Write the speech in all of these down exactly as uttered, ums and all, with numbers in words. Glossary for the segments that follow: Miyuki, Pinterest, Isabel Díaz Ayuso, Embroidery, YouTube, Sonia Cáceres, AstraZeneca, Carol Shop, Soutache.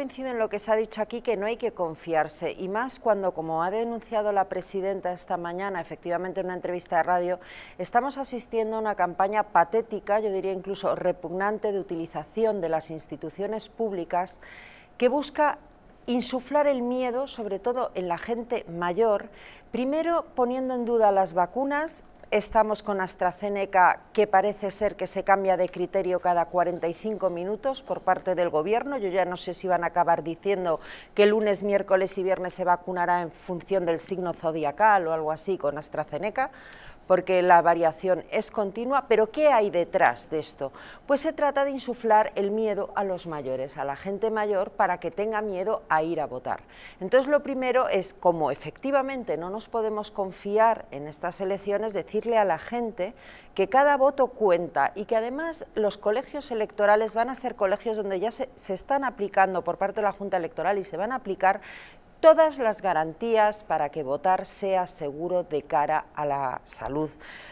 Coincido en lo que se ha dicho aquí, que no hay que confiarse, y más cuando, como ha denunciado la presidenta esta mañana, efectivamente en una entrevista de radio, estamos asistiendo a una campaña patética, yo diría incluso repugnante, de utilización de las instituciones públicas que busca insuflar el miedo, sobre todo en la gente mayor, primero poniendo en duda las vacunas. Estamos con AstraZeneca, que parece ser que se cambia de criterio cada cuarenta y cinco minutos por parte del Gobierno. Yo ya no sé si van a acabar diciendo que lunes, miércoles y viernes se vacunará en función del signo zodiacal o algo así con AstraZeneca, porque la variación es continua. Pero ¿qué hay detrás de esto? Pues se trata de insuflar el miedo a los mayores, a la gente mayor, para que tenga miedo a ir a votar. Entonces lo primero es, como efectivamente no nos podemos confiar en estas elecciones, decirle a la gente que cada voto cuenta y que además los colegios electorales van a ser colegios donde ya se, se están aplicando por parte de la Junta Electoral y se van a aplicar todas las garantías para que votar sea seguro de cara a la salud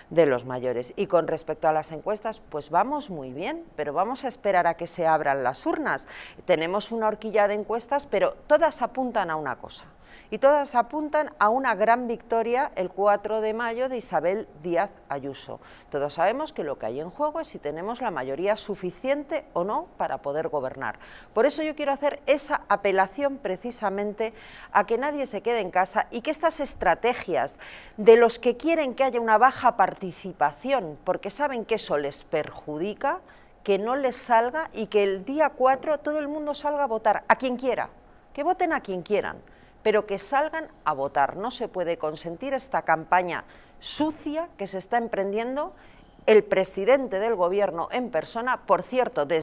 de los mayores. Y con respecto a las encuestas, pues vamos muy bien, pero vamos a esperar a que se abran las urnas. Tenemos una horquilla de encuestas, pero todas apuntan a una cosa. Y todas apuntan a una gran victoria el cuatro de mayo de Isabel Díaz Ayuso. Todos sabemos que lo que hay en juego es si tenemos la mayoría suficiente o no para poder gobernar. Por eso yo quiero hacer esa apelación precisamente a que nadie se quede en casa y que estas estrategias de los que quieren que haya una baja participación, porque saben que eso les perjudica, que no les salga y que el día cuatro todo el mundo salga a votar, a quien quiera, que voten a quien quieran, pero que salgan a votar. No se puede consentir esta campaña sucia que se está emprendiendo el presidente del Gobierno en persona, por cierto, desde